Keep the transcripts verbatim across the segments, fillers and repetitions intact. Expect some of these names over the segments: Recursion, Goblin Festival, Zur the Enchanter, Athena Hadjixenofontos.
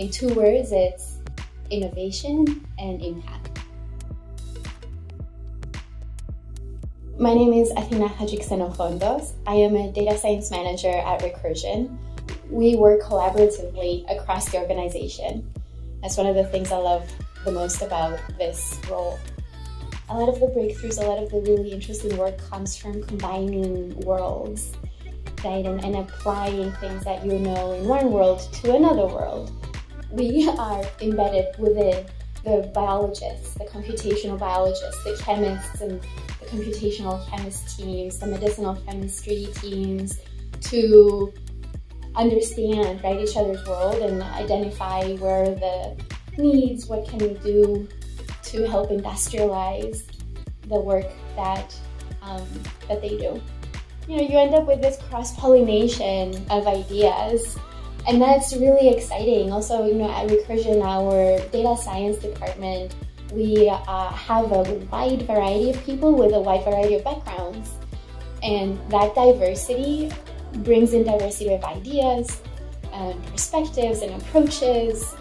In two words, it's innovation and impact. My name is Athena Hadjixenofontos. I am a data science manager at Recursion. We work collaboratively across the organization. That's one of the things I love the most about this role. A lot of the breakthroughs, a lot of the really interesting work comes from combining worlds, right? And, and applying things that you know in one world to another world. We are embedded within the biologists, the computational biologists, the chemists, and the computational chemist teams, the medicinal chemistry teams, to understand, right, each other's world and identify where the needs, what can we do to help industrialize the work that, um, that they do. You know, you end up with this cross-pollination of ideas, and that's really exciting. Also, you know, at Recursion, our data science department, we uh, have a wide variety of people with a wide variety of backgrounds, and that diversity brings in diversity of ideas, and perspectives, and approaches.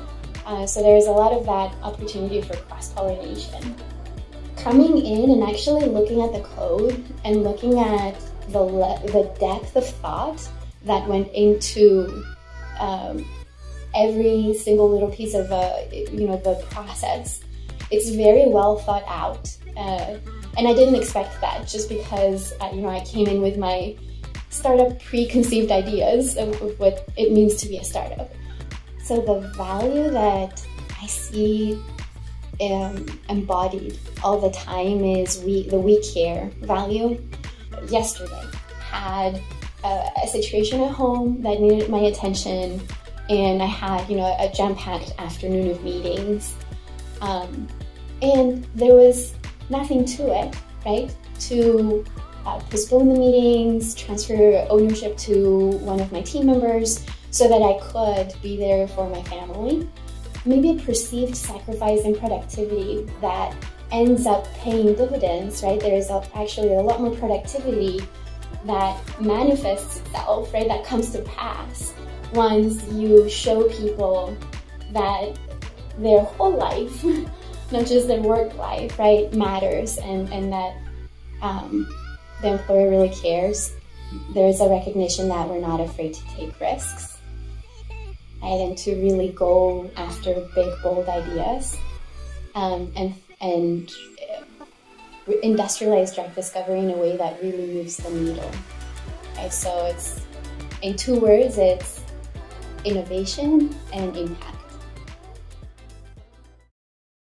Uh, so there's a lot of that opportunity for cross-pollination. Coming in and actually looking at the code and looking at the, le the depth of thought that went into um, every single little piece of uh, you know, the process, it's very well thought out. Uh, and I didn't expect that, just because uh, you know, I came in with my startup preconceived ideas of, of what it means to be a startup. So the value that I see um, embodied all the time is we, the we care value. Yesterday had a, a situation at home that needed my attention, and I had, you know, a jam-packed afternoon of meetings, um, and there was nothing to it, right? To uh, postpone the meetings, transfer ownership to one of my team members, so that I could be there for my family. Maybe a perceived sacrifice in productivity that ends up paying dividends, right? There is actually a lot more productivity that manifests itself, right? That comes to pass once you show people that their whole life, not just their work life, right, matters, and, and that um, the employer really cares. There is a recognition that we're not afraid to take risks, and to really go after big, bold ideas, um, and and industrialize drug discovery in a way that really moves the needle. Right? So it's, in two words, it's innovation and impact.